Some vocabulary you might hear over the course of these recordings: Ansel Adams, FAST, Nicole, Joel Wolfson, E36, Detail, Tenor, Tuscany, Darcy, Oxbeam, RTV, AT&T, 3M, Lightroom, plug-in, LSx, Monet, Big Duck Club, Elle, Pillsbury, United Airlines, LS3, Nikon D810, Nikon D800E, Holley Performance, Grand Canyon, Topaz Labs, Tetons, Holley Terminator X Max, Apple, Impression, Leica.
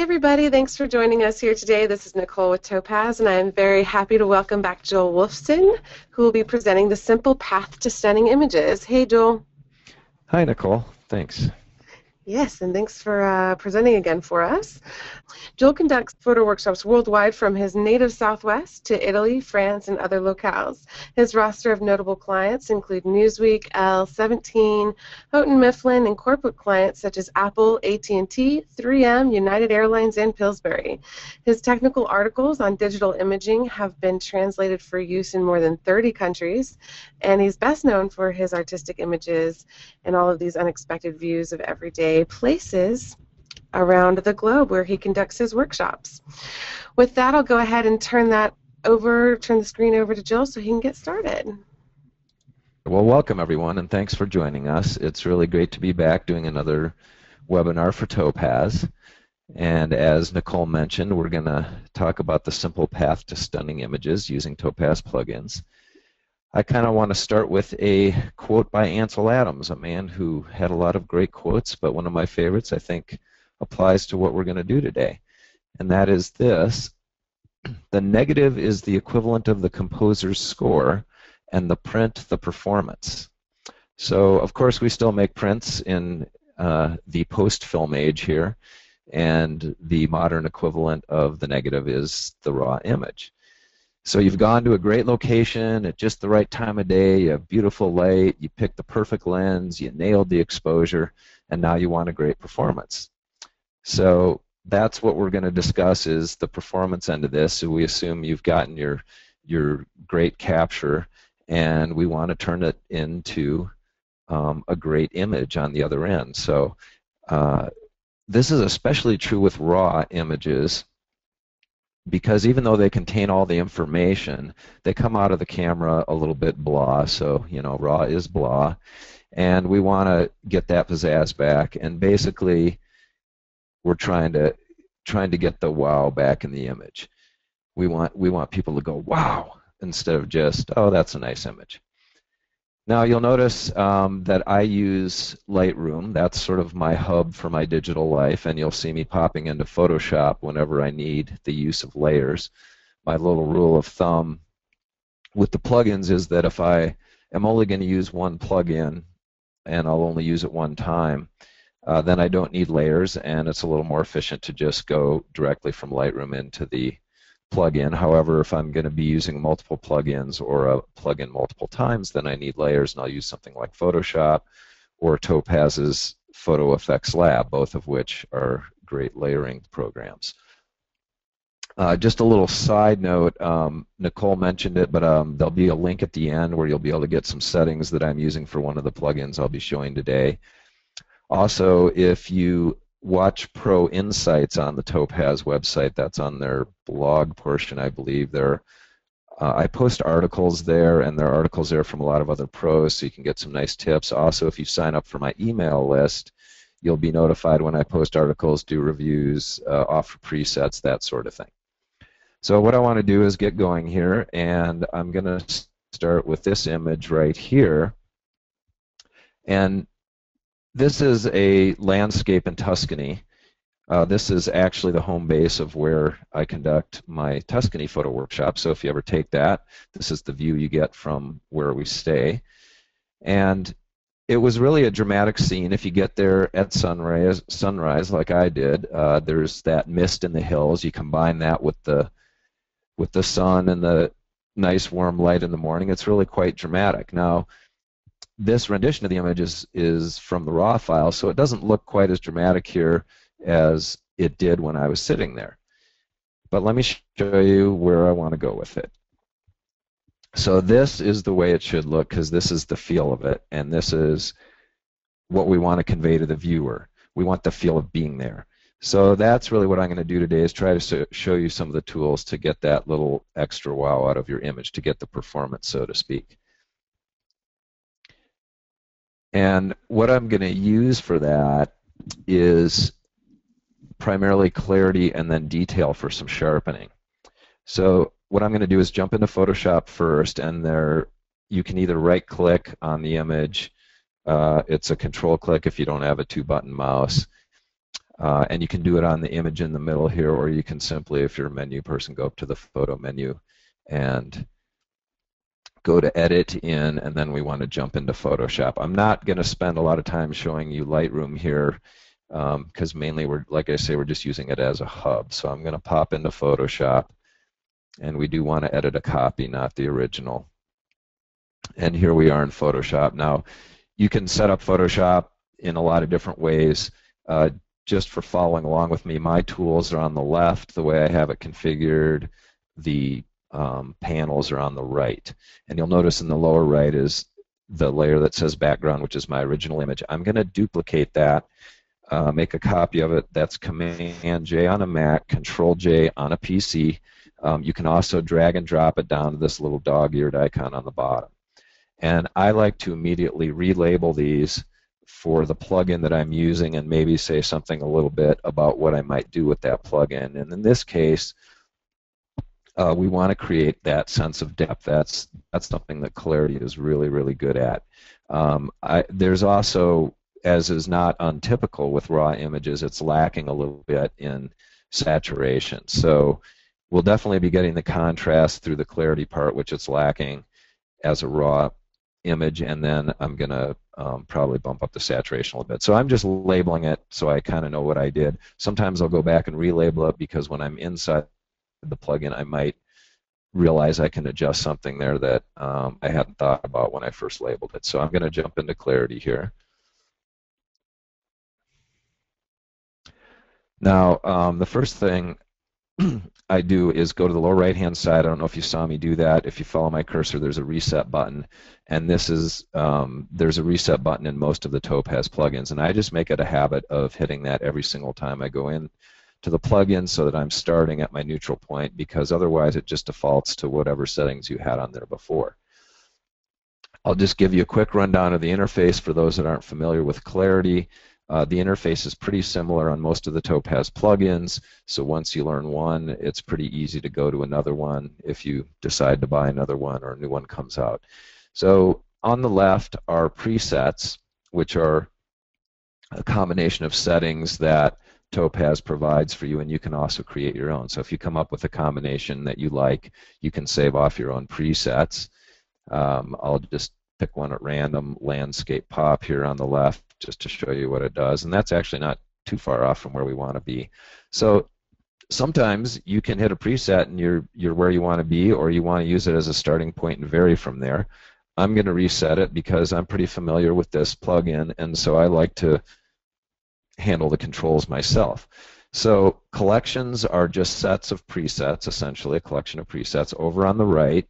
Hey everybody, thanks for joining us here today. This is Nicole with Topaz, and I am very happy to welcome back Joel Wolfson, who will be presenting the simple path to stunning images. Hey Joel. Hi Nicole, thanks. Yes, and thanks for presenting again for us. Joel conducts photo workshops worldwide from his native Southwest to Italy, France, and other locales. His roster of notable clients include Newsweek, Elle, 17, Houghton Mifflin, and corporate clients such as Apple, AT&T, 3M, United Airlines, and Pillsbury. His technical articles on digital imaging have been translated for use in more than 30 countries, and he's best known for his artistic images and all of these unexpected views of everyday places around the globe where he conducts his workshops. With that, I'll go ahead and turn the screen over to Joel so he can get started. Well, welcome everyone, and thanks for joining us. It's really great to be back doing another webinar for Topaz. And as Nicole mentioned, we're going to talk about the simple path to stunning images using Topaz plugins. I kind of want to start with a quote by Ansel Adams, a man who had a lot of great quotes, but one of my favorites, I think, applies to what we're going to do today. And that is this: the negative is the equivalent of the composer's score, and the print, the performance. So, of course, we still make prints in the post-film age here, and the modern equivalent of the negative is the raw image. So you've gone to a great location at just the right time of day, you have beautiful light, you picked the perfect lens, you nailed the exposure, and now you want a great performance. So that's what we're going to discuss, is the performance end of this. So we assume you've gotten your great capture, and we want to turn it into a great image on the other end. So this is especially true with raw images, because even though they contain all the information, they come out of the camera a little bit blah. So, you know, raw is blah, and we want to get that pizzazz back. And basically, we're trying to get the wow back in the image. We want people to go wow instead of just, oh, that's a nice image. Now you'll notice that I use Lightroom. That's sort of my hub for my digital life, and you'll see me popping into Photoshop whenever I need the use of layers. My little rule of thumb with the plugins is that if I am only going to use one plugin and I'll only use it one time, then I don't need layers, and it's a little more efficient to just go directly from Lightroom into the plugin. However, if I'm going to be using multiple plugins or a plugin multiple times, then I need layers, and I'll use something like Photoshop or Topaz's PhotoFX Lab, both of which are great layering programs. Just a little side note, Nicole mentioned it, but there'll be a link at the end where you'll be able to get some settings that I'm using for one of the plugins I'll be showing today. Also, if you watch Pro Insights on the Topaz website, that's on their blog portion, I believe. I post articles there, and there are articles there from a lot of other pros, so you can get some nice tips. Also, if you sign up for my email list, you'll be notified when I post articles, do reviews, offer presets, that sort of thing. So what I want to do is get going here, and I'm going to start with this image right here. And this is a landscape in Tuscany. This is actually the home base of where I conduct my Tuscany photo workshop, so if you ever take that, this is the view you get from where we stay. And it was really a dramatic scene. If you get there at sunrise like I did, there's that mist in the hills. You combine that with the sun and the nice warm light in the morning. It's really quite dramatic. Now, this rendition of the image is from the raw file, so it doesn't look quite as dramatic here as it did when I was sitting there. But let me show you where I want to go with it. So this is the way it should look, because this is the feel of it, and this is what we want to convey to the viewer. We want the feel of being there. So that's really what I'm going to do today, is try to show you some of the tools to get that little extra wow out of your image, to get the performance, so to speak. And what I'm going to use for that is primarily Clarity and then Detail for some sharpening. So what I'm going to do is jump into Photoshop first, and there you can either right-click on the image. It's a control click if you don't have a two-button mouse. And you can do it on the image in the middle here, or you can simply, if you're a menu person, go up to the photo menu and go to edit in, and then we want to jump into Photoshop. I'm not going to spend a lot of time showing you Lightroom here, because mainly we're, like I say, we're just using it as a hub. So I'm going to pop into Photoshop, and we do want to edit a copy, not the original. And here we are in Photoshop. Now, you can set up Photoshop in a lot of different ways. Just for following along with me, my tools are on the left, the way I have it configured, the panels are on the right. And you'll notice in the lower right is the layer that says background, which is my original image. I'm going to duplicate that, make a copy of it. That's Command-J on a Mac, Control-J on a PC. You can also drag and drop it down to this little dog-eared icon on the bottom. And I like to immediately relabel these for the plugin that I'm using, and maybe say something a little bit about what I might do with that plugin. And in this case, we want to create that sense of depth. That's something that Clarity is really, really good at. There's also, as is not untypical with raw images, it's lacking a little bit in saturation. So we'll definitely be getting the contrast through the Clarity part, which it's lacking as a raw image, and then I'm going to probably bump up the saturation a little bit. So I'm just labeling it so I kind of know what I did. Sometimes I'll go back and relabel it, because when I'm inside the plugin, I might realize I can adjust something there that I hadn't thought about when I first labeled it. So I'm going to jump into Clarity here. Now, the first thing I do is go to the lower right-hand side. I don't know if you saw me do that. If you follow my cursor, there's a reset button, and this is there's a reset button in most of the Topaz plugins, and I just make it a habit of hitting that every single time I go in to the plugin, so that I'm starting at my neutral point, because otherwise it just defaults to whatever settings you had on there before. I'll just give you a quick rundown of the interface for those that aren't familiar with Clarity. The interface is pretty similar on most of the Topaz plugins, so once you learn one, it's pretty easy to go to another one if you decide to buy another one or a new one comes out. So on the left are presets, which are a combination of settings that Topaz provides for you, and you can also create your own. So if you come up with a combination that you like, you can save off your own presets. I'll just pick one at random, landscape pop here on the left, just to show you what it does, and that's actually not too far off from where we want to be. So sometimes you can hit a preset and you're where you want to be, or you want to use it as a starting point and vary from there. I'm going to reset it because I'm pretty familiar with this plugin, and so I like to handle the controls myself. So collections are just sets of presets, essentially a collection of presets. Over on the right,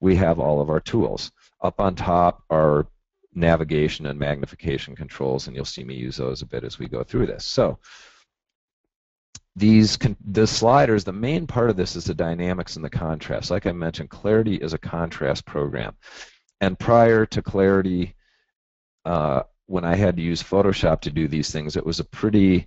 we have all of our tools. Up on top are navigation and magnification controls, and you'll see me use those a bit as we go through this. So the sliders, the main part of this is the dynamics and the contrast. Like I mentioned, Clarity is a contrast program, and prior to Clarity, when I had to use Photoshop to do these things, it was a pretty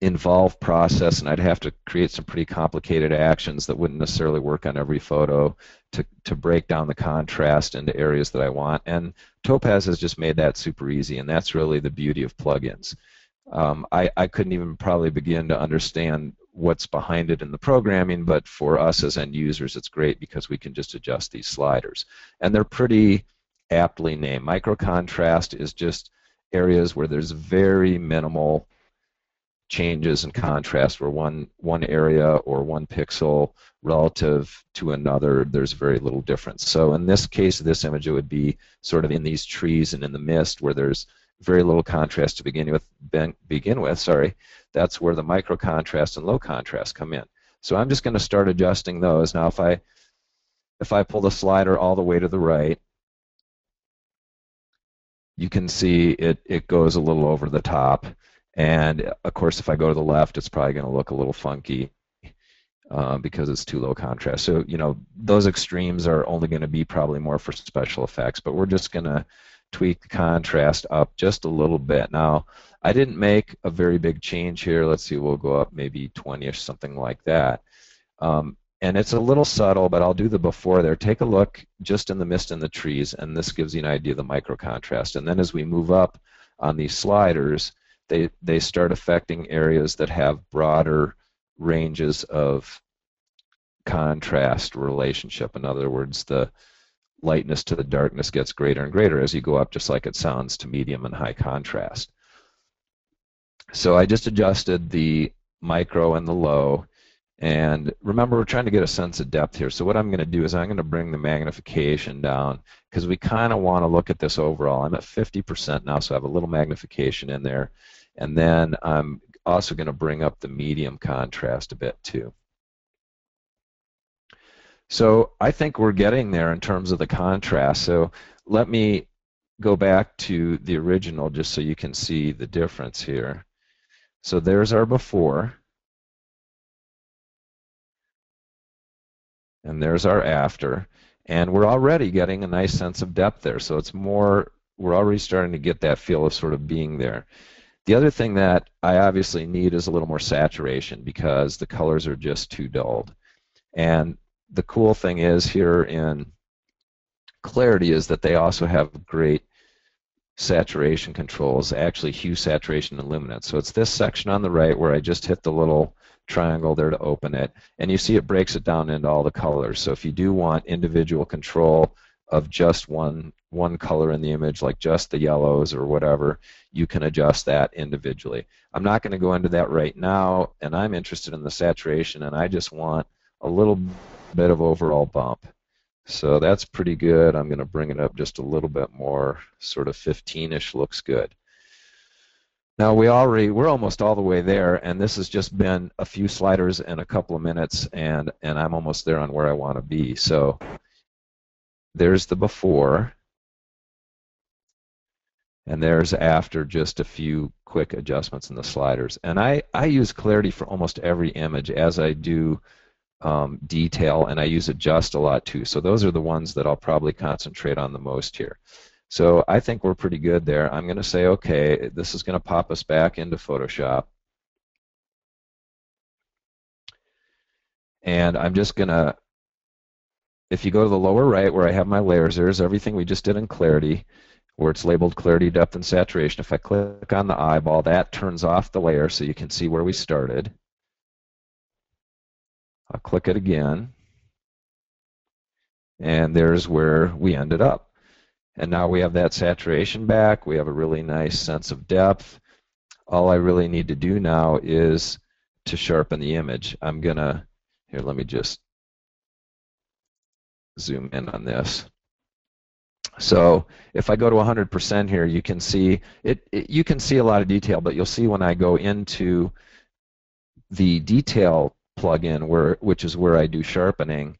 involved process, and I'd have to create some pretty complicated actions that wouldn't necessarily work on every photo to break down the contrast into areas that I want. And Topaz has just made that super easy, and that's really the beauty of plugins. I couldn't even probably begin to understand what's behind it in the programming, but for us as end users, it's great because we can just adjust these sliders. And they're pretty aptly named. Micro contrast is just areas where there's very minimal changes in contrast, where one area or one pixel relative to another, there's very little difference. So in this case of this image, it would be sort of in these trees and in the mist, where there's very little contrast to begin with, sorry. That's where the micro contrast and low contrast come in. So I'm just going to start adjusting those. Now if I pull the slider all the way to the right, you can see it goes a little over the top. And of course, if I go to the left, it's probably going to look a little funky because it's too low contrast. So, you know, those extremes are only going to be probably more for special effects, but we're just going to tweak the contrast up just a little bit. Now, I didn't make a very big change here. Let's see, we'll go up maybe 20-ish, something like that. And it's a little subtle, but I'll do the before there. Take a look just in the mist and the trees, and this gives you an idea of the micro contrast. And then as we move up on these sliders, they start affecting areas that have broader ranges of contrast relationship. In other words, the lightness to the darkness gets greater and greater as you go up, just like it sounds, to medium and high contrast. So I just adjusted the micro and the low, and remember, we're trying to get a sense of depth here. So what I'm going to do is I'm going to bring the magnification down, because we kind of want to look at this overall. I'm at 50% now, so I have a little magnification in there, and then I'm also going to bring up the medium contrast a bit too. So I think we're getting there in terms of the contrast. So let me go back to the original just so you can see the difference here. So there's our before, and there's our after, and we're already getting a nice sense of depth there. So it's more, we're already starting to get that feel of sort of being there. The other thing that I obviously need is a little more saturation, because the colors are just too dulled. And the cool thing is here in Clarity is that they also have great saturation controls, actually hue, saturation, and luminance. So it's this section on the right where I just hit the little triangle there to open it, and you see it breaks it down into all the colors. So if you do want individual control of just one color in the image, like just the yellows or whatever, you can adjust that individually. I'm not going to go into that right now, and I'm interested in the saturation, and I just want a little bit of overall bump. So that's pretty good. I'm going to bring it up just a little bit more, sort of 15-ish looks good. Now we're almost all the way there, and this has just been a few sliders in a couple of minutes, and I'm almost there on where I want to be. So there's the before, and there's after, just a few quick adjustments in the sliders. And I use Clarity for almost every image, as I do Detail, and I use Adjust a lot too. So those are the ones that I'll probably concentrate on the most here. So I think we're pretty good there. I'm going to say, okay, this is going to pop us back into Photoshop. And I'm just going to, if you go to the lower right where I have my layers, there's everything we just did in Clarity, where it's labeled Clarity, Depth, and Saturation. If I click on the eyeball, that turns off the layer so you can see where we started. I'll click it again, and there's where we ended up. And now we have that saturation back. We have a really nice sense of depth. All I really need to do now is to sharpen the image. I'm going to, here, let me just zoom in on this. So if I go to 100% here, you can see it. You can see a lot of detail, but you'll see when I go into the detail plugin, which is where I do sharpening,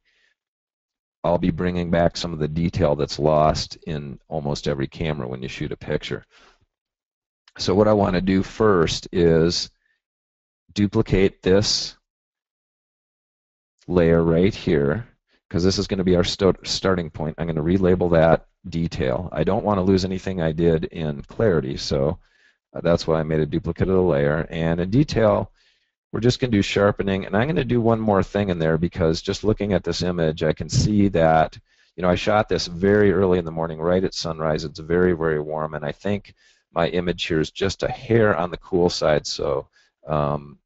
I'll be bringing back some of the detail that's lost in almost every camera when you shoot a picture. So what I want to do first is duplicate this layer right here, because this is going to be our starting point. I'm going to relabel that detail. I don't want to lose anything I did in Clarity, so that's why I made a duplicate of the layer. And in detail, we're just going to do sharpening, and I'm going to do one more thing in there, because just looking at this image, I can see that, you know, I shot this very early in the morning, right at sunrise. It's very, very warm, and I think my image here is just a hair on the cool side. So I'm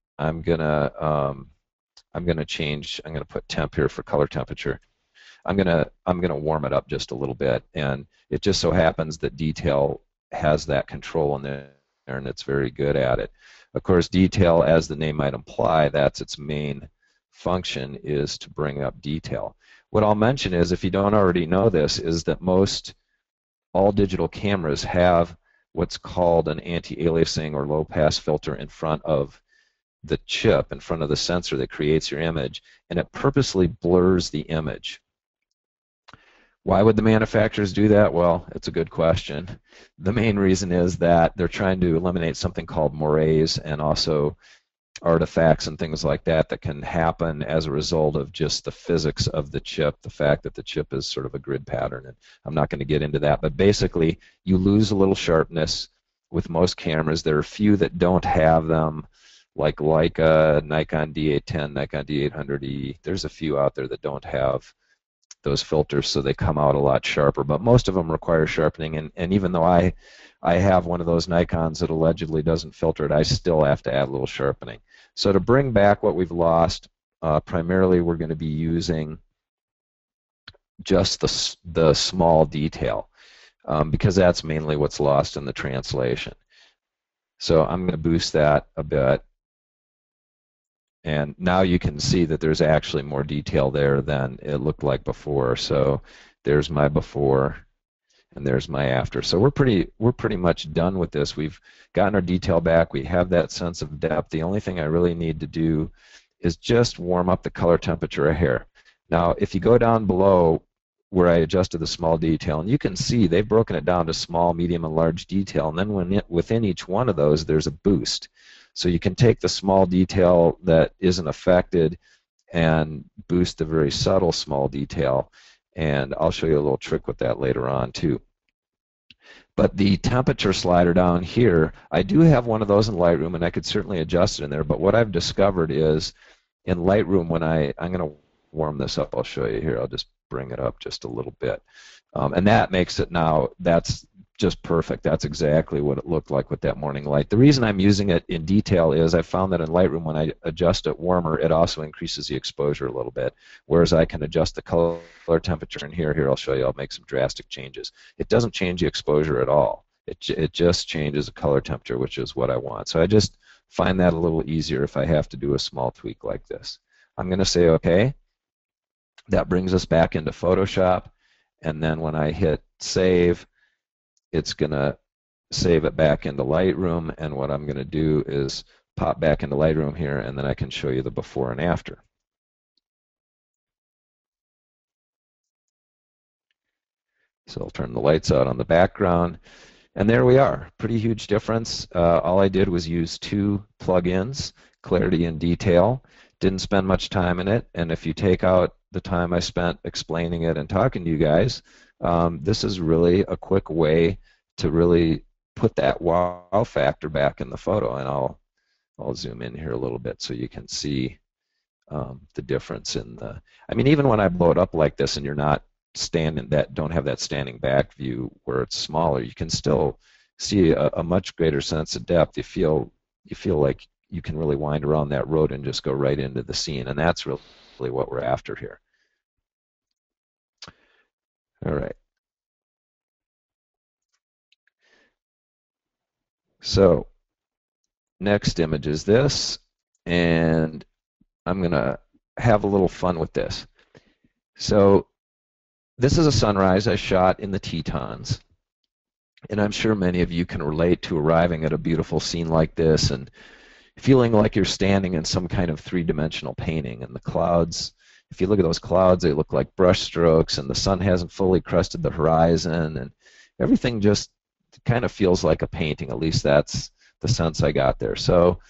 going to put temp here for color temperature. I'm going to warm it up just a little bit, and it just so happens that detail has that control in there, and it's very good at it. Of course, detail, as the name might imply, that's its main function, is to bring up detail. What I'll mention is, if you don't already know this, is that all digital cameras have what's called an anti-aliasing or low-pass filter in front of the chip, in front of the sensor that creates your image, and it purposely blurs the image. Why would the manufacturers do that? Well, it's a good question. The main reason is that they're trying to eliminate something called morays, and also artifacts and things like that that can happen as a result of just the physics of the chip, the fact that the chip is sort of a grid pattern. And I'm not going to get into that, but basically you lose a little sharpness with most cameras. There are few that don't have them, like Leica, Nikon D810, Nikon D800E. There's a few out there that don't have those filters so they come out a lot sharper. But most of them require sharpening, and even though I have one of those Nikons that allegedly doesn't filter it, I still have to add a little sharpening. So to bring back what we've lost, primarily we're going to be using just the small detail, because that's mainly what's lost in the translation. So I'm going to boost that a bit, and now you can see that there's actually more detail there than it looked like before. So there's my before, and there's my after. So we're pretty much done with this. We've gotten our detail back. We have that sense of depth. The only thing I really need to do is just warm up the color temperature of hair. Now, if you go down below where I adjusted the small detail, and you can see they've broken it down to small, medium, and large detail, and then within each one of those there's a boost. So you can take the small detail that isn't affected and boost the very subtle small detail, and I'll show you a little trick with that later on too. But the temperature slider down here, I do have one of those in Lightroom, and I could certainly adjust it in there, but what I've discovered is in Lightroom, when I'm going to warm this up, I'll show you here, I'll just bring it up just a little bit, and that makes it now, that's just perfect. That's exactly what it looked like with that morning light. The reason I'm using it in detail is I found that in Lightroom when I adjust it warmer, it also increases the exposure a little bit, whereas I can adjust the color temperature in here. I'll show you, I'll make some drastic changes. It doesn't change the exposure at all. It just changes the color temperature, which is what I want. So I just find that a little easier if I have to do a small tweak like this. I'm going to say okay. That brings us back into Photoshop, and then when I hit save, it's going to save it back into Lightroom, and what I'm going to do is pop back into Lightroom here, and then I can show you the before and after. So I'll turn the lights out on the background, and there we are. Pretty huge difference. All I did was use two plugins, Clarity and Detail. Didn't spend much time in it, and if you take out the time I spent explaining it and talking to you guys, this is really a quick way to really put that wow factor back in the photo. And I'll zoom in here a little bit so you can see the difference in the, I mean, even when I blow it up like this and you're not standing, that don't have that standing back view where it's smaller, you can still see a much greater sense of depth. You feel like you can really wind around that road and just go right into the scene, and that's really what we're after here. All right. So next image is this, and I'm going to have a little fun with this. So this is a sunrise I shot in the Tetons, and I'm sure many of you can relate to arriving at a beautiful scene like this and feeling like you're standing in some kind of three-dimensional painting, and the clouds, if you look at those clouds, they look like brush strokes, and the sun hasn't fully crested the horizon, and everything just kind of feels like a painting. At least that's the sense I got there. So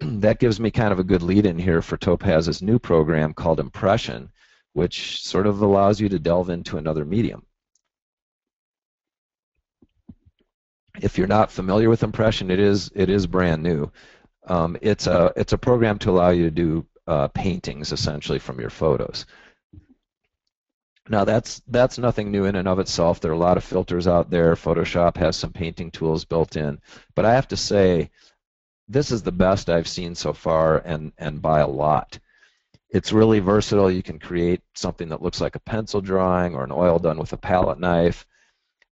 that gives me kind of a good lead in here for Topaz's new program called Impression, which sort of allows you to delve into another medium. If you're not familiar with Impression, it is brand new. It's a program to allow you to do paintings essentially from your photos. Now that's nothing new in and of itself. There are a lot of filters out there. Photoshop has some painting tools built in, but I have to say this is the best I've seen so far, and by a lot. It's really versatile. You can create something that looks like a pencil drawing or an oil done with a palette knife,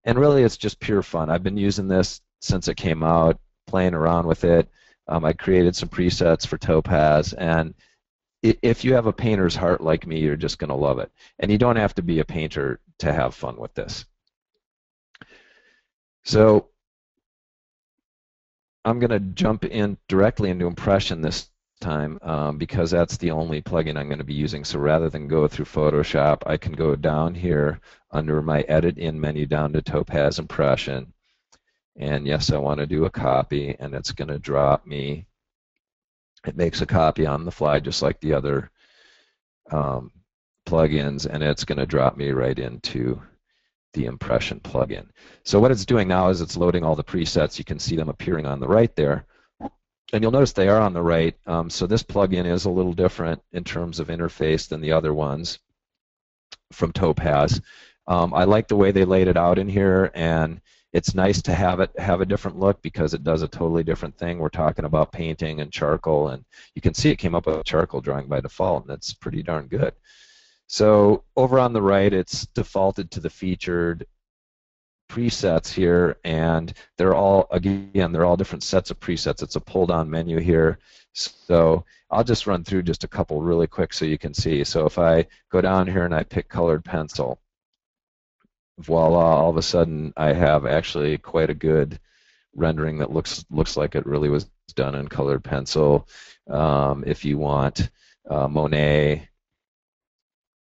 and really it's just pure fun. I've been using this since it came out, playing around with it. I created some presets for Topaz, and if you have a painter's heart like me, you're just going to love it. And you don't have to be a painter to have fun with this. So I'm going to jump in directly into Impression this time, because that's the only plugin I'm going to be using. So rather than go through Photoshop, I can go down here under my Edit In menu down to Topaz Impression. And yes, I want to do a copy, and it's going to drop me. It makes a copy on the fly just like the other plugins, and it's going to drop me right into the Impression plugin. So what it's doing now is it's loading all the presets. You can see them appearing on the right there, and you'll notice they are on the right. So this plugin is a little different in terms of interface than the other ones. from Topaz. I like the way they laid it out in here, and it's nice to have it have a different look because it does a totally different thing. We're talking about painting and charcoal, and you can see it came up with a charcoal drawing by default, and that's pretty darn good. So over on the right, it's defaulted to the featured presets here, and they're all, again, they're all different sets of presets. It's a pull-down menu here. So I'll just run through just a couple really quick so you can see. So if I go down here and I pick colored pencil, voila, all of a sudden I have actually quite a good rendering that looks like it really was done in colored pencil. If you want Monet,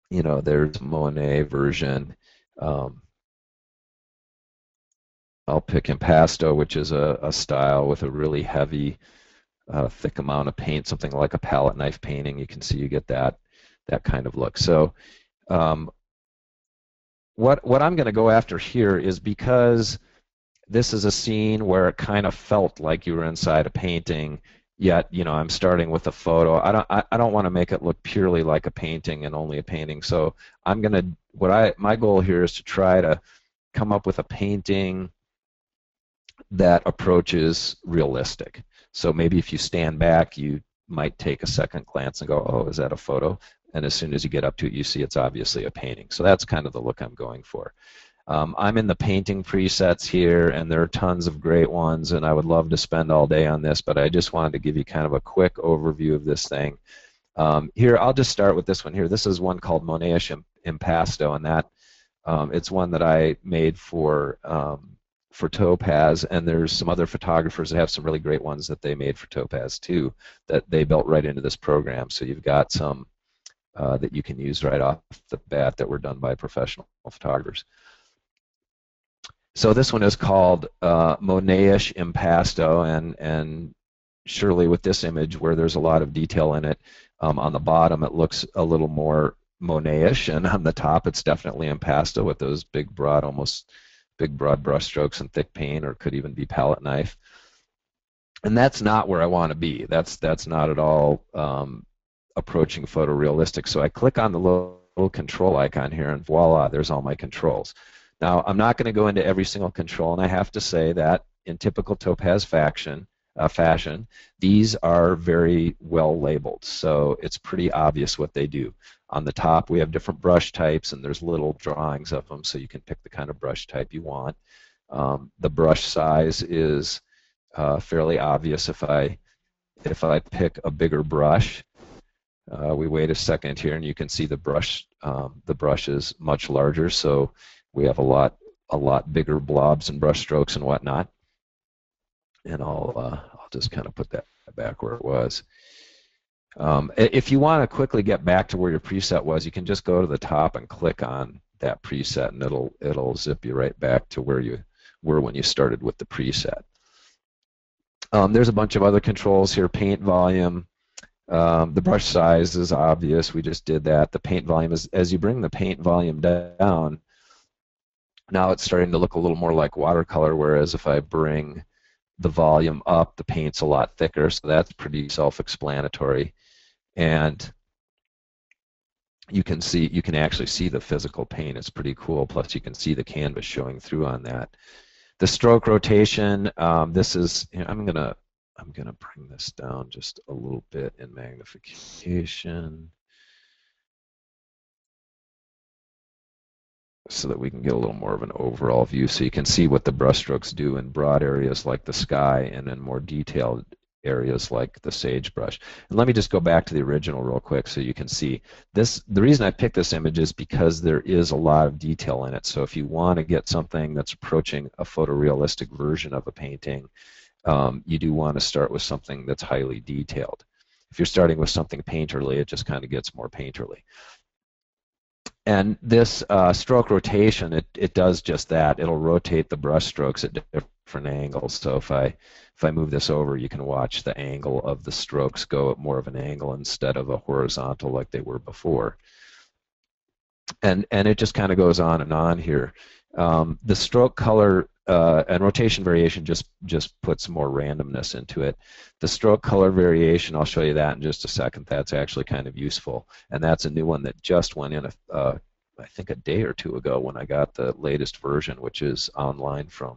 you know, there's Monet version. I'll pick Impasto, which is a style with a really heavy, thick amount of paint, something like a palette knife painting. You can see you get that kind of look. So what I'm going to go after here is, because this is a scene where it kind of felt like you were inside a painting, yet, you know, I'm starting with a photo. I don't want to make it look purely like a painting and only a painting. So I'm going to, my goal here is to try to come up with a painting that approaches realistic. So maybe if you stand back, you might take a second glance and go, oh, is that a photo? And as soon as you get up to it, you see it's obviously a painting. So that's kind of the look I'm going for. I'm in the painting presets here, and there are tons of great ones, and I would love to spend all day on this, but I just wanted to give you kind of a quick overview of this thing. Here, I'll just start with this one here. This is one called Monet-ish Impasto, and that it's one that I made for Topaz, and there's some other photographers that have some really great ones that they made for Topaz too that they built right into this program. So you've got some that you can use right off the bat that were done by professional photographers. So this one is called Monet-ish Impasto, and surely with this image where there's a lot of detail in it, on the bottom it looks a little more Monet-ish, and on the top it's definitely Impasto with those big broad, almost big broad brush strokes and thick paint, or could even be palette knife. And that's not where I want to be. That's not at all approaching photorealistic. So I click on the little control icon here, and voila, there's all my controls. Now, I'm not going to go into every single control, and I have to say that in typical Topaz fashion, these are very well labeled, so it's pretty obvious what they do. On the top, we have different brush types, and there's little drawings of them, so you can pick the kind of brush type you want. The brush size is fairly obvious. If I pick a bigger brush, we wait a second here, and you can see the brush is much larger, so we have a lot bigger blobs and brush strokes and whatnot. And I'll just kind of put that back where it was. If you want to quickly get back to where your preset was, you can just go to the top and click on that preset, and it'll zip you right back to where you were when you started with the preset. There's a bunch of other controls here. Paint volume, the brush size is obvious. We just did that. The paint volume is, as you bring the paint volume down, now it's starting to look a little more like watercolor, whereas if I bring the volume up, the paint's a lot thicker, so that's pretty self-explanatory. And you can see, you can actually see the physical paint. It's pretty cool. Plus, you can see the canvas showing through on that. The stroke rotation. This is, you know, I'm gonna bring this down just a little bit in magnification, so that we can get a little more of an overall view, so you can see what the brushstrokes do in broad areas like the sky and in more detailed areas like the sagebrush. And let me just go back to the original real quick so you can see this. The reason I picked this image is because there is a lot of detail in it. So if you want to get something that's approaching a photorealistic version of a painting, you do want to start with something that's highly detailed. If you're starting with something painterly, it just kind of gets more painterly. And this stroke rotation, it does just that. It'll rotate the brush strokes at different angles. So if I move this over, you can watch the angle of the strokes go at more of an angle instead of a horizontal like they were before. And it just kind of goes on and on here. The stroke color and rotation variation just puts more randomness into it. The stroke color variation, I'll show you that in just a second. That's actually kind of useful, and that's a new one that just went in I think a day or two ago when I got the latest version, which is online from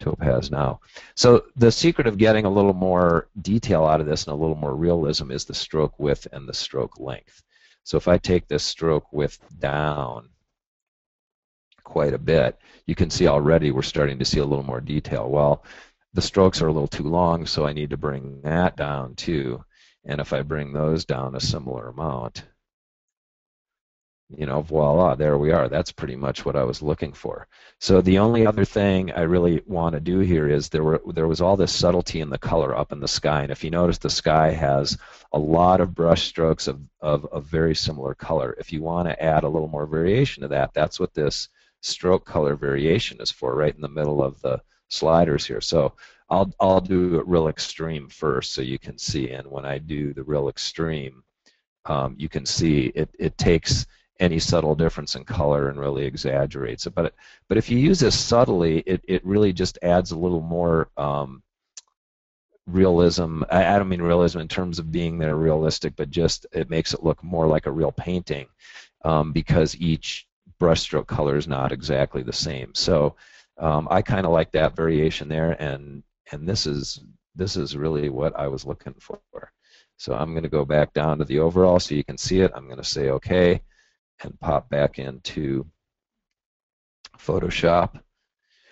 Topaz now. So the secret of getting a little more detail out of this and a little more realism is the stroke width and the stroke length. So if I take this stroke width down quite a bit, you can see already we're starting to see a little more detail. Well, the strokes are a little too long, so I need to bring that down too. And if I bring those down a similar amount, you know, voila, there we are. That's pretty much what I was looking for. So the only other thing I really want to do here is there was all this subtlety in the color up in the sky, and if you notice, the sky has a lot of brush strokes of very similar color. If you want to add a little more variation to that, that's what this stroke color variation is for, right in the middle of the sliders here. So I'll do a real extreme first so you can see, and when I do the real extreme, you can see it takes any subtle difference in color and really exaggerates it. But if you use this subtly, it really just adds a little more realism. I don't mean realism in terms of being there realistic, but just it makes it look more like a real painting because each brushstroke color is not exactly the same. So I kind of like that variation there, and this is really what I was looking for. So I'm going to go back down to the overall so you can see it. I'm going to say OK and pop back into Photoshop.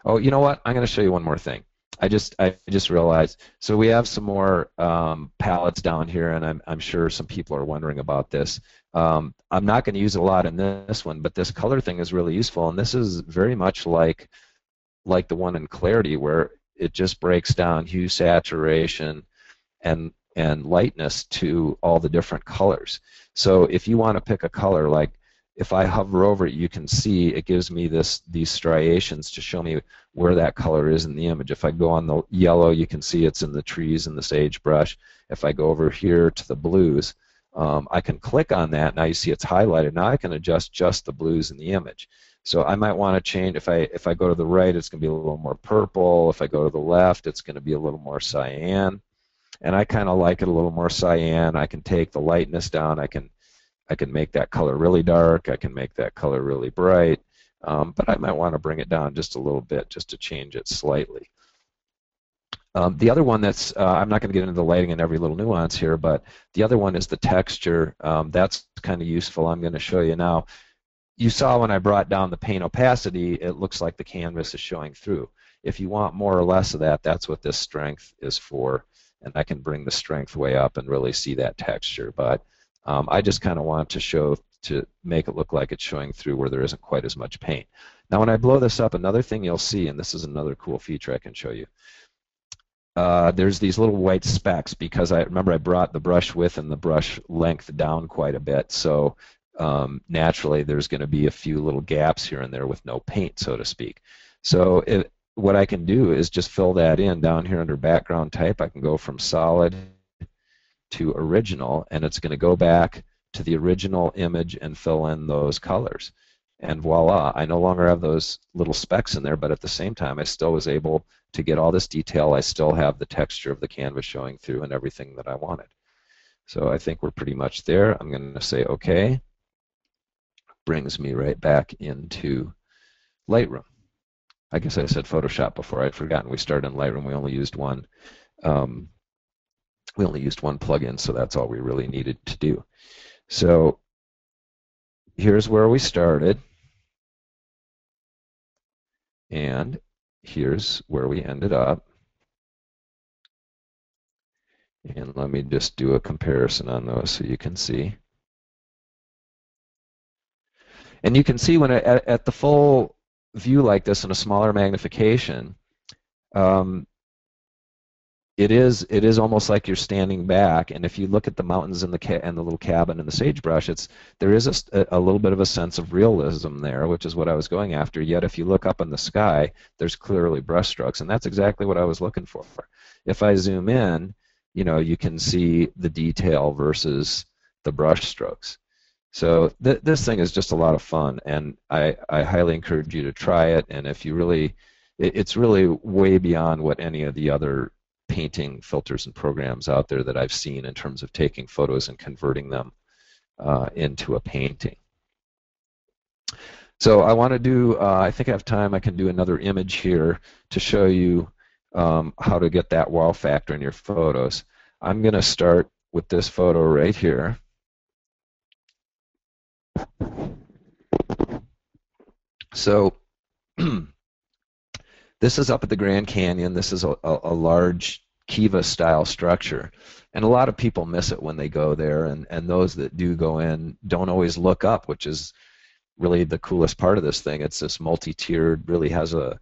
Oh, you know what? I'm going to show you one more thing. I just realized. So we have some more palettes down here, and I'm sure some people are wondering about this. I'm not going to use it a lot in this one, but this color thing is really useful, and this is very much like the one in Clarity, where it just breaks down hue, saturation, and lightness to all the different colors. So if you want to pick a color, like if I hover over it, you can see it gives me these striations to show me where that color is in the image. If I go on the yellow, you can see it's in the trees and the sagebrush. If I go over here to the blues, I can click on that. Now you see it's highlighted. Now I can adjust just the blues in the image. So I might want to change. If I go to the right, it's going to be a little more purple. If I go to the left, it's going to be a little more cyan. And I kind of like it a little more cyan. I can take the lightness down. I can make that color really dark. I can make that color really bright. But I might want to bring it down just a little bit, just to change it slightly. The other one that's I'm not going to get into the lighting and every little nuance here, but the other one is the texture. That's kind of useful. I'm going to show you now. You saw when I brought down the paint opacity, it looks like the canvas is showing through. If you want more or less of that, that's what this strength is for. And I can bring the strength way up and really see that texture. But I just kind of want to show, to make it look like it's showing through where there isn't quite as much paint. Now when I blow this up, another thing you'll see, and this is another cool feature I can show you, there's these little white specks, because I remember I brought the brush width and the brush length down quite a bit. So naturally there's going to be a few little gaps here and there with no paint, so to speak. So what I can do is just fill that in down here under background type. I can go from solid to original, and it's going to go back to the original image and fill in those colors. And voila, I no longer have those little specks in there, but at the same time I still was able to get all this detail. I still have the texture of the canvas showing through and everything that I wanted. So I think we're pretty much there. I'm going to say OK. Brings me right back into Lightroom. I guess I said Photoshop before. I'd forgotten we started in Lightroom. We only used one. We only used one plugin, so that's all we really needed to do. So here's where we started, and here's where we ended up. And let me just do a comparison on those so you can see. And you can see when at the full view like this in a smaller magnification, it is almost like you're standing back. And if you look at the mountains and the little cabin and the sagebrush, there is a little bit of a sense of realism there, which is what I was going after. Yet if you look up in the sky, there's clearly brushstrokes, and that's exactly what I was looking for. If I zoom in, you know, you can see the detail versus the brushstrokes. So this thing is just a lot of fun, and I highly encourage you to try it. And if you really, it's really way beyond what any of the other painting filters and programs out there that I've seen in terms of taking photos and converting them into a painting. So I want to do, I think I have time, I can do another image here to show you how to get that wow factor in your photos. I'm going to start with this photo right here. So this is up at the Grand Canyon. This is a large Kiva style structure, and a lot of people miss it when they go there, and those that do go in don't always look up, which is really the coolest part of this thing. It's this multi-tiered, really has a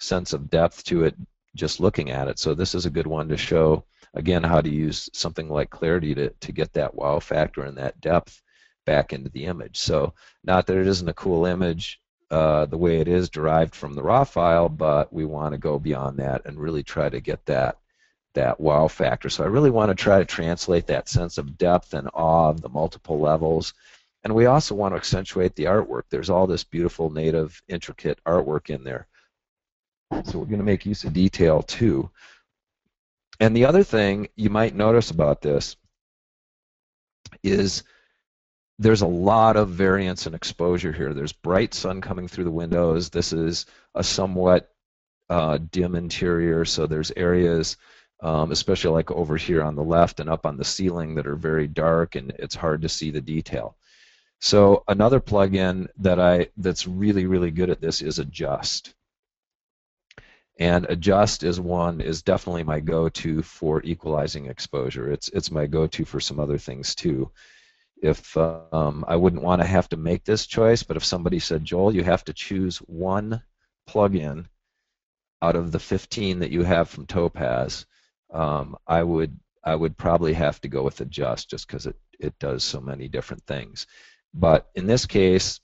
sense of depth to it just looking at it. So this is a good one to show, again, how to use something like Clarity to get that wow factor and that depth back into the image. So not that it isn't a cool image the way it is derived from the raw file, but we want to go beyond that and really try to get that wow factor. So I really want to try to translate that sense of depth and awe of the multiple levels, and we also want to accentuate the artwork. There's all this beautiful native intricate artwork in there, so we're going to make use of detail too. And the other thing you might notice about this is there's a lot of variance in exposure here. There's bright sun coming through the windows. This is a somewhat dim interior, so there's areas, especially like over here on the left and up on the ceiling, that are very dark, and it's hard to see the detail. So another plugin that's really, really good at this is Adjust. And Adjust is definitely my go-to for equalizing exposure. It's my go-to for some other things too. If I wouldn't want to have to make this choice, but if somebody said, Joel, you have to choose one plugin out of the 15 that you have from Topaz, I would probably have to go with Adjust, just because it does so many different things. But in this case,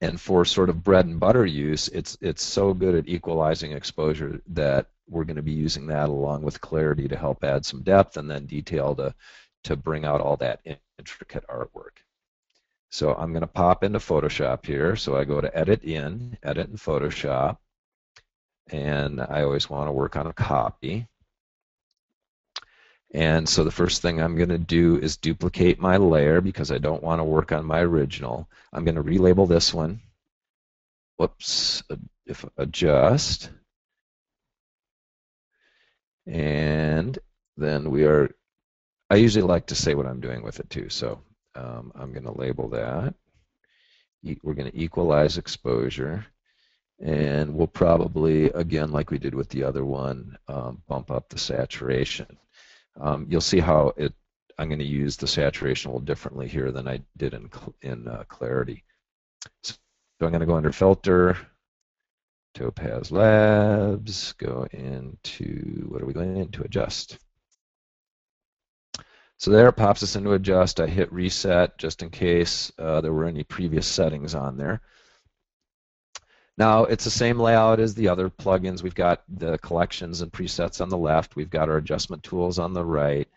and for sort of bread and butter use, it's so good at equalizing exposure that we're going to be using that along with Clarity to help add some depth, and then detail to bring out all that intricate artwork. So I'm going to pop into Photoshop here. So I go to Edit in Photoshop, and I always want to work on a copy. And so the first thing I'm going to do is duplicate my layer, because I don't want to work on my original. I'm going to relabel this one. Whoops, if Adjust. And then I usually like to say what I'm doing with it too, so I'm going to label that. We're going to equalize exposure, and we'll probably, again, like we did with the other one, bump up the saturation. You'll see how I'm going to use the saturation a little differently here than I did in Clarity. So I'm going to go under Filter, Topaz Labs, go into, what are we going into? Adjust. So there it pops us into Adjust. I hit Reset just in case there were any previous settings on there. Now it's the same layout as the other plugins. We've got the collections and presets on the left. We've got our adjustment tools on the right.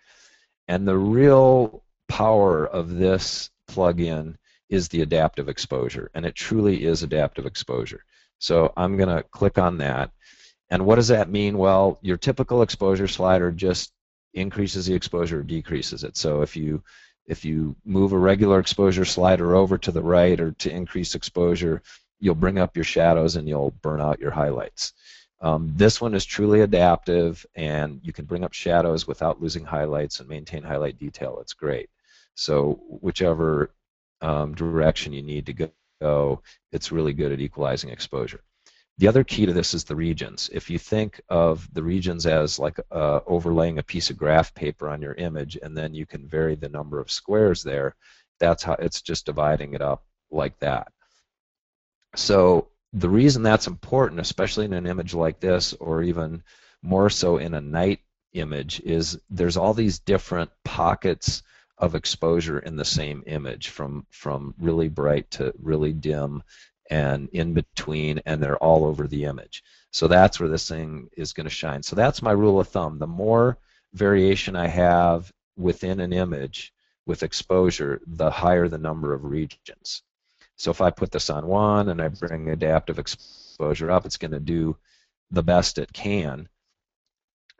And the real power of this plugin is the adaptive exposure, and it truly is adaptive exposure. So I'm going to click on that. And what does that mean? Well, your typical exposure slider just increases the exposure or decreases it. So if you move a regular exposure slider over to the right or to increase exposure, you'll bring up your shadows and you'll burn out your highlights. This one is truly adaptive, and you can bring up shadows without losing highlights and maintain highlight detail. It's great. So whichever direction you need to go, it's really good at equalizing exposure. The other key to this is the regions. If you think of the regions as like overlaying a piece of graph paper on your image, and then you can vary the number of squares there, that's how it's just dividing it up like that. So the reason that's important, especially in an image like this, or even more so in a night image, is there's all these different pockets of exposure in the same image, from really bright to really dim, and in between, and they're all over the image. So that's where this thing is going to shine. So that's my rule of thumb. The more variation I have within an image with exposure, the higher the number of regions. So if I put this on 1 and I bring adaptive exposure up, it's going to do the best it can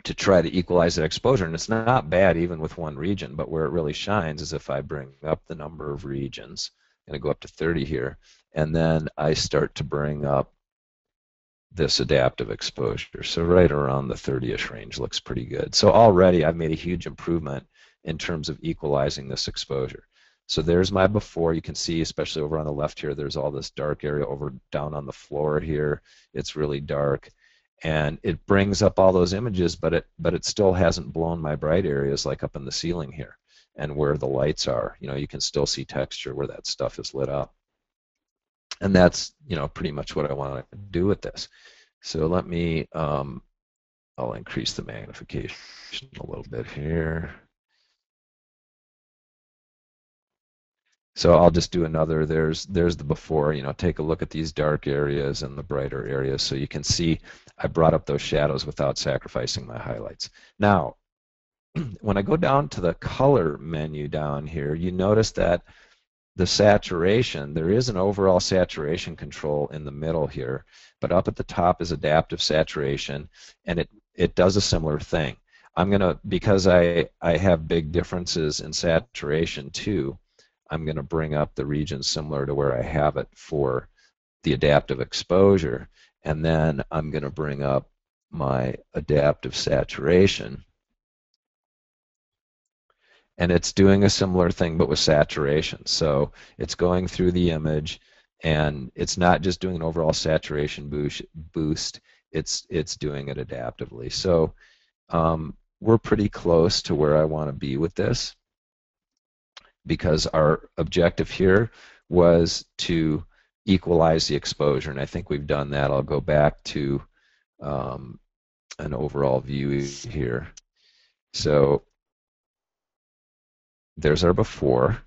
to try to equalize that exposure. And it's not bad even with one region, but where it really shines is if I bring up the number of regions. going to go up to 30 here, and then I start to bring up this adaptive exposure. So right around the 30-ish range looks pretty good. So already I've made a huge improvement in terms of equalizing this exposure. So there's my before. You can see, especially over on the left here, there's all this dark area over down on the floor here. It's really dark, and it brings up all those images, but it still hasn't blown my bright areas like up in the ceiling here and where the lights are. You know, you can still see texture where that stuff is lit up, and that's, you know, pretty much what I want to do with this. So let me, I'll increase the magnification a little bit here. So I'll just do another. There's the before. You know, take a look at these dark areas and the brighter areas, so you can see I brought up those shadows without sacrificing my highlights. Now, when I go down to the color menu down here, you notice that the saturation, there is an overall saturation control in the middle here, but up at the top is adaptive saturation, and it does a similar thing. I'm gonna, because I have big differences in saturation too, I'm going to bring up the region similar to where I have it for the adaptive exposure, and then I'm going to bring up my adaptive saturation, and it's doing a similar thing but with saturation. So it's going through the image, and it's not just doing an overall saturation boost, it's doing it adaptively. So we're pretty close to where I want to be with this, because our objective here was to equalize the exposure, and I think we've done that. I'll go back to an overall view here. So there's our before,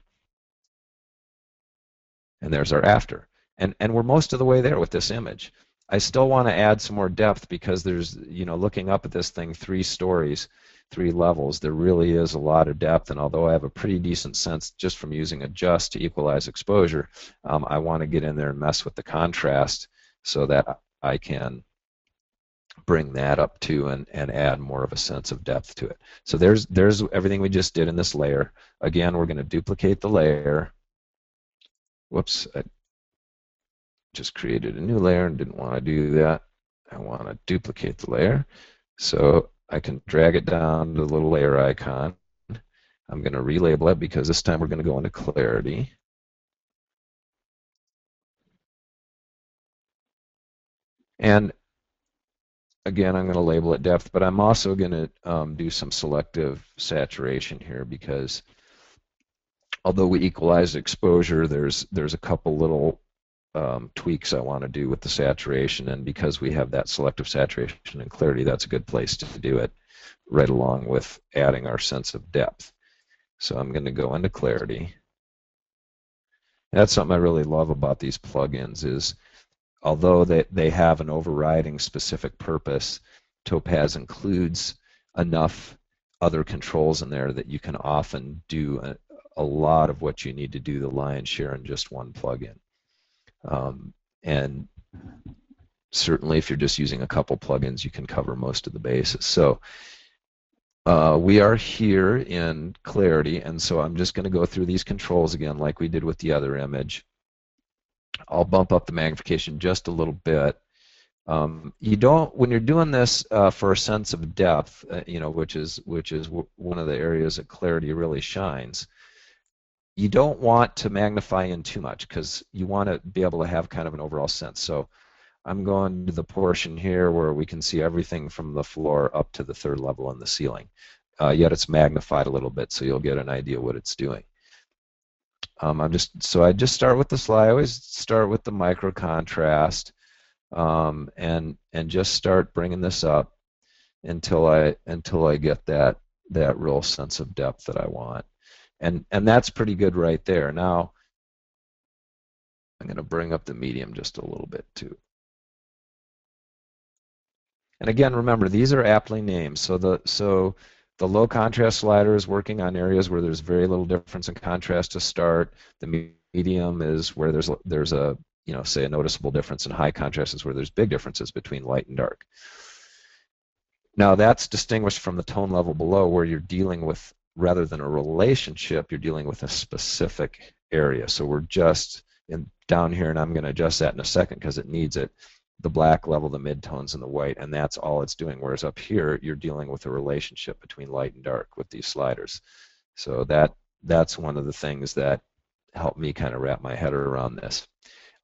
and there's our after, and we're most of the way there with this image. I still want to add some more depth, because there's, you know, looking up at this thing, three stories, three levels, there really is a lot of depth, and although I have a pretty decent sense just from using Adjust to equalize exposure, I want to get in there and mess with the contrast so that I can bring that up too and add more of a sense of depth to it. So there's everything we just did in this layer. Again, we're going to duplicate the layer. Whoops, I just created a new layer and didn't want to do that. I want to duplicate the layer. So I can drag it down to the little layer icon. I'm going to relabel it, because this time we're going to go into Clarity. And again, I'm going to label it depth, but I'm also going to do some selective saturation here, because although we equalize exposure, there's a couple little tweaks I want to do with the saturation, and because we have that selective saturation and Clarity, that's a good place to do it, right along with adding our sense of depth. So I'm going to go into Clarity. That's something I really love about these plugins, is although they have an overriding specific purpose, Topaz includes enough other controls in there that you can often do a lot of what you need to do, the lion's share, in just one plugin. And certainly if you're just using a couple plugins, you can cover most of the bases. So we are here in Clarity, and so I'm just going to go through these controls again like we did with the other image. I'll bump up the magnification just a little bit. You don't, when you're doing this for a sense of depth, you know, which is one of the areas that Clarity really shines, you don't want to magnify in too much, because you want to be able to have kind of an overall sense. So I'm going to the portion here where we can see everything from the floor up to the third level in the ceiling. Yet it's magnified a little bit, so you'll get an idea what it's doing. I just start with the slide. I always start with the micro contrast, and just start bringing this up until I get that real sense of depth that I want. And that's pretty good right there. Now I'm going to bring up the medium just a little bit too. And again, remember, these are aptly named. So the low contrast slider is working on areas where there's very little difference in contrast to start. The medium is where there's a, you know, say a noticeable difference, and high contrast is where there's big differences between light and dark. Now that's distinguished from the tone level below, where you're dealing with, rather than a relationship, you're dealing with a specific area. So we're just in down here, and I'm going to adjust that in a second because it needs it. The black level, the midtones, and the white, and that's all it's doing. Whereas up here, you're dealing with a relationship between light and dark with these sliders. So that's one of the things that helped me kind of wrap my head around this.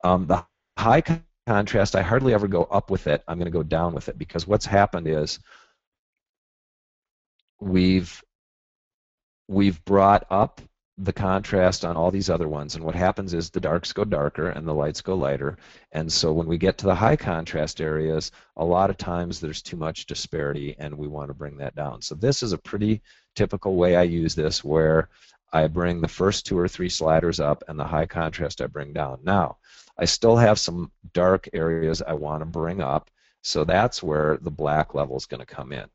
The high contrast, I hardly ever go up with it. I'm going to go down with it because what's happened is we've brought up the contrast on all these other ones, and what happens is the darks go darker and the lights go lighter, and so when we get to the high contrast areas, a lot of times there's too much disparity and we want to bring that down. So this is a pretty typical way I use this, where I bring the first two or three sliders up and the high contrast I bring down. Now, I still have some dark areas I want to bring up, so that's where the black level is going to come in.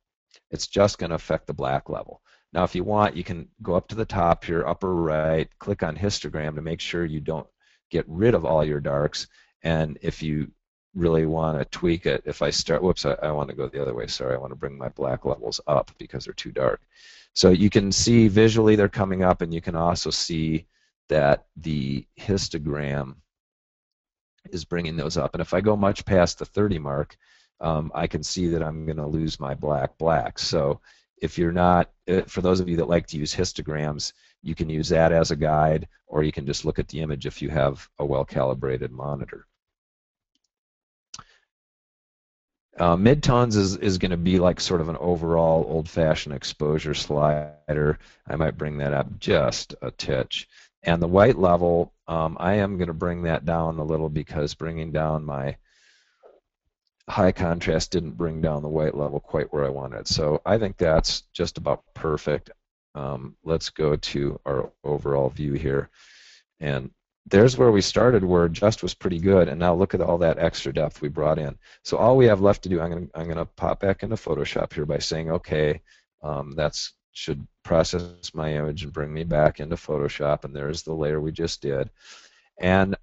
It's just going to affect the black level. Now, if you want, you can go up to the top here, upper right, click on histogram to make sure you don't get rid of all your darks. And if you really want to tweak it, if I start, whoops, I want to go the other way, sorry, I want to bring my black levels up because they're too dark. So you can see visually they're coming up, and you can also see that the histogram is bringing those up. And if I go much past the 30 mark, I can see that I'm going to lose my black. So if you're not, for those of you that like to use histograms, you can use that as a guide, or you can just look at the image if you have a well-calibrated monitor. Midtones is going to be like sort of an overall old-fashioned exposure slider. I might bring that up just a titch. And the white level, I am going to bring that down a little because bringing down my high contrast didn't bring down the white level quite where I wanted. So I think that's just about perfect. Let's go to our overall view here. And there's where we started, where Adjust was pretty good, and now look at all that extra depth we brought in. So all we have left to do, I'm going to pop back into Photoshop here by saying, okay, that's should process my image and bring me back into Photoshop, and there's the layer we just did. And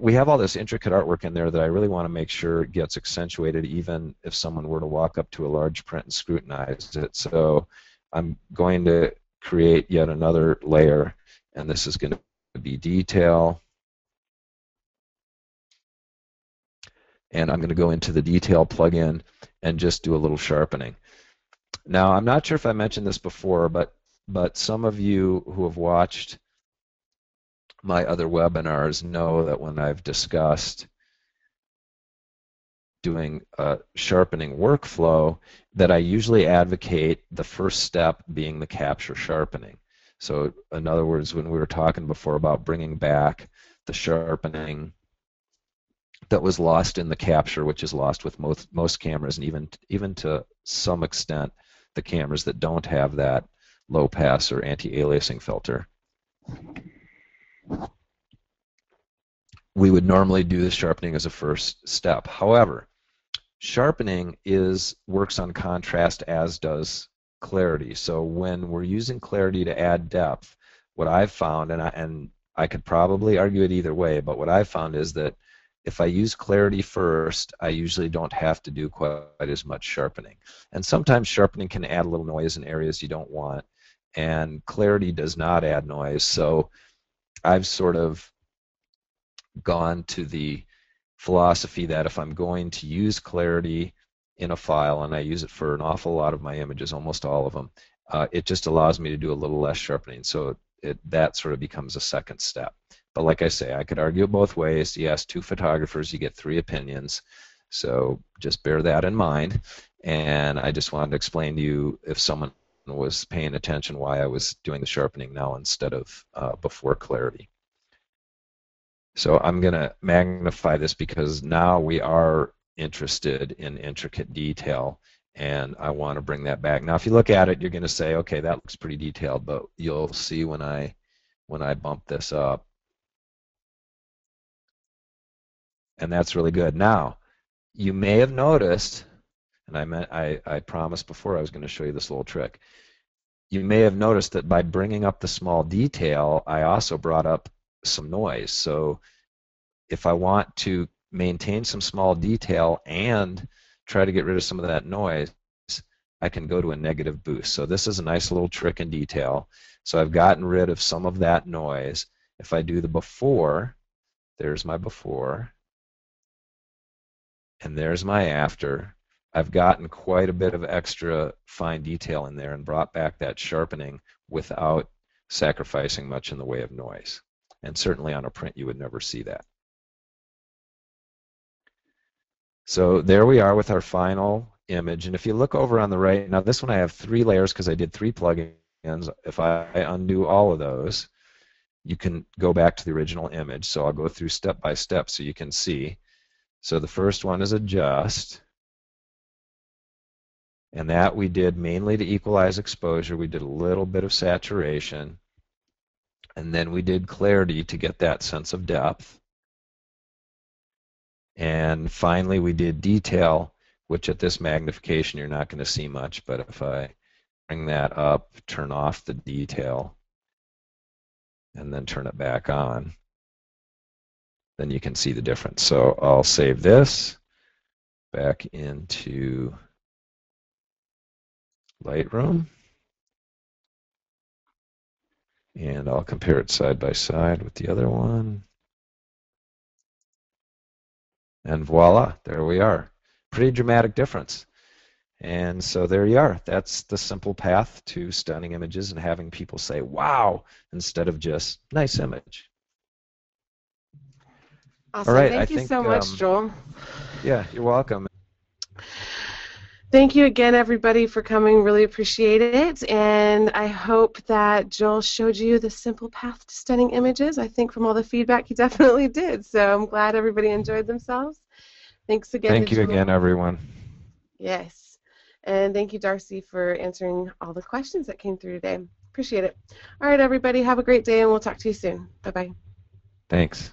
we have all this intricate artwork in there that I really want to make sure gets accentuated, even if someone were to walk up to a large print and scrutinize it. So I'm going to create yet another layer, and this is going to be Detail. And I'm going to go into the Detail plugin and just do a little sharpening. Now, I'm not sure if I mentioned this before, but some of you who have watched my other webinars know that when I've discussed doing a sharpening workflow, that I usually advocate the first step being the capture sharpening. So in other words, when we were talking before about bringing back the sharpening that was lost in the capture, which is lost with most cameras, and even to some extent the cameras that don't have that low pass or anti-aliasing filter, we would normally do the sharpening as a first step. However, sharpening works on contrast, as does clarity. So when we're using clarity to add depth, what I've found, and I could probably argue it either way, but what I've found is that if I use clarity first, I usually don't have to do quite as much sharpening. And sometimes sharpening can add a little noise in areas you don't want, and clarity does not add noise. So I've sort of gone to the philosophy that if I'm going to use clarity in a file, and I use it for an awful lot of my images, almost all of them, it just allows me to do a little less sharpening. So that sort of becomes a second step. But like I say, I could argue it both ways. You ask two photographers, you get three opinions. So just bear that in mind. And I just wanted to explain to you, if someone was paying attention, why I was doing the sharpening now instead of before clarity. So I'm going to magnify this because now we are interested in intricate detail, and I want to bring that back. Now if you look at it, you're going to say, okay, that looks pretty detailed, but you'll see when I bump this up, and that's really good. Now you may have noticed, and I promised before I was going to show you this little trick. You may have noticed that by bringing up the small detail, I also brought up some noise. So if I want to maintain some small detail and try to get rid of some of that noise, I can go to a negative boost. So this is a nice little trick in Detail. So I've gotten rid of some of that noise. If I do the before, there's my before, and there's my after. I've gotten quite a bit of extra fine detail in there and brought back that sharpening without sacrificing much in the way of noise. And certainly on a print you would never see that. So there we are with our final image. And if you look over on the right, now this one I have 3 layers because I did 3 plugins. If I undo all of those, you can go back to the original image. So I'll go through step by step so you can see. So the first one is Adjust. And that we did mainly to equalize exposure. We did a little bit of saturation. And then we did Clarity to get that sense of depth. And finally we did Detail, which at this magnification you're not going to see much, but if I bring that up, turn off the detail, and then turn it back on, then you can see the difference. So I'll save this back into Lightroom, and I'll compare it side by side with the other one, and voila, there we are. Pretty dramatic difference. And so there you are. That's the simple path to stunning images and having people say wow instead of just nice image. Awesome. All right, thank you so much, Joel. Yeah, you're welcome. Thank you again, everybody, for coming. Really appreciate it. And I hope that Joel showed you the simple path to stunning images. I think from all the feedback, he definitely did. So I'm glad everybody enjoyed themselves. Thanks again. Thank you again, everyone. Yes. And thank you, Darcy, for answering all the questions that came through today. Appreciate it. All right, everybody, have a great day, and we'll talk to you soon. Bye-bye. Thanks.